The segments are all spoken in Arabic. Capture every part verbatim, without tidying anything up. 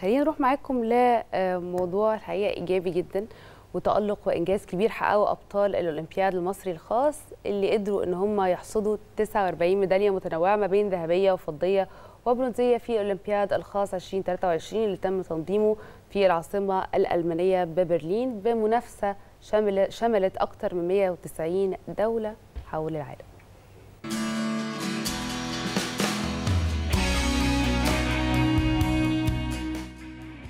خلينا نروح معاكم لموضوع الحقيقه ايجابي جدا وتالق وانجاز كبير حققه ابطال الاولمبياد المصري الخاص اللي قدروا ان هم يحصدوا تسعة وأربعين ميداليه متنوعه ما بين ذهبيه وفضيه وبرونزيه في الاولمبياد الخاص ألفين وثلاثة وعشرين اللي تم تنظيمه في العاصمه الالمانيه ببرلين بمنافسه شملت اكثر من مئة وتسعين دوله حول العالم.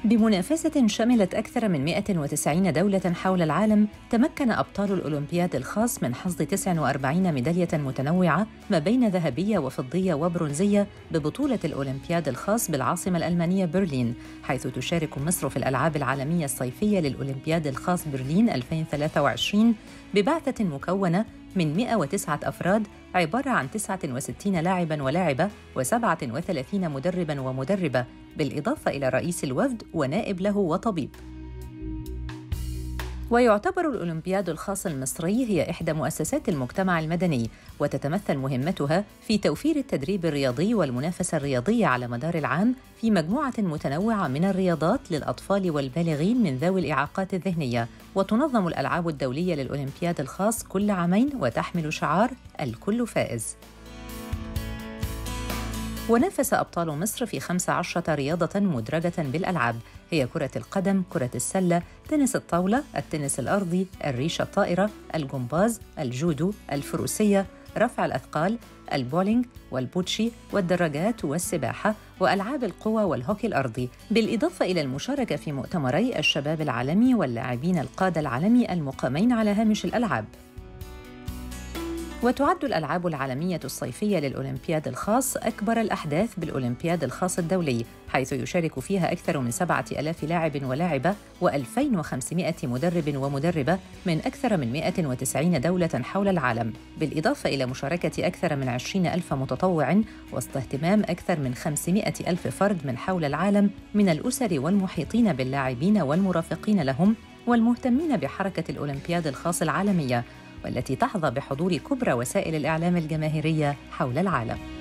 بمنافسة شملت أكثر من مئة وتسعين دولة حول العالم، تمكن أبطال الأولمبياد الخاص من حصد تسعة وأربعين ميدالية متنوعة ما بين ذهبية وفضية وبرونزية ببطولة الأولمبياد الخاص بالعاصمة الألمانية برلين، حيث تشارك مصر في الألعاب العالمية الصيفية للأولمبياد الخاص برلين ألفين وثلاثة وعشرين ببعثة مكونة من مئة وتسعة أفراد عبارة عن تسعة وستين لاعباً ولاعبة وسبعة وثلاثين مدرباً ومدربة، بالإضافة إلى رئيس الوفد ونائب له وطبيب. ويعتبر الأولمبياد الخاص المصري هي إحدى مؤسسات المجتمع المدني، وتتمثل مهمتها في توفير التدريب الرياضي والمنافسة الرياضية على مدار العام في مجموعة متنوعة من الرياضات للأطفال والبالغين من ذوي الإعاقات الذهنية. وتنظم الألعاب الدولية للأولمبياد الخاص كل عامين وتحمل شعار الكل فائز. ونافس أبطال مصر في خمس عشرة رياضة مدرجة بالألعاب، هي كرة القدم، كرة السلة، تنس الطاولة، التنس الأرضي، الريشة الطائرة، الجمباز، الجودو، الفروسية، رفع الأثقال، البولينج والبوتشي والدراجات والسباحة وألعاب القوى والهوكي الأرضي، بالإضافة إلى المشاركة في مؤتمري الشباب العالمي واللاعبين القادة العالمي المقامين على هامش الألعاب. وتعد الألعاب العالمية الصيفية للأولمبياد الخاص أكبر الأحداث بالأولمبياد الخاص الدولي، حيث يشارك فيها أكثر من سبعة آلاف لاعب ولاعبة وألفين وخمسمئة مدرب ومدربة من أكثر من مئة وتسعين دولة حول العالم، بالإضافة إلى مشاركة أكثر من عشرين ألف متطوع وسط اهتمام أكثر من خمسمئة ألف فرد من حول العالم من الأسر والمحيطين باللاعبين والمرافقين لهم والمهتمين بحركة الأولمبياد الخاص العالمية، والتي تحظى بحضور كبرى وسائل الإعلام الجماهيرية حول العالم.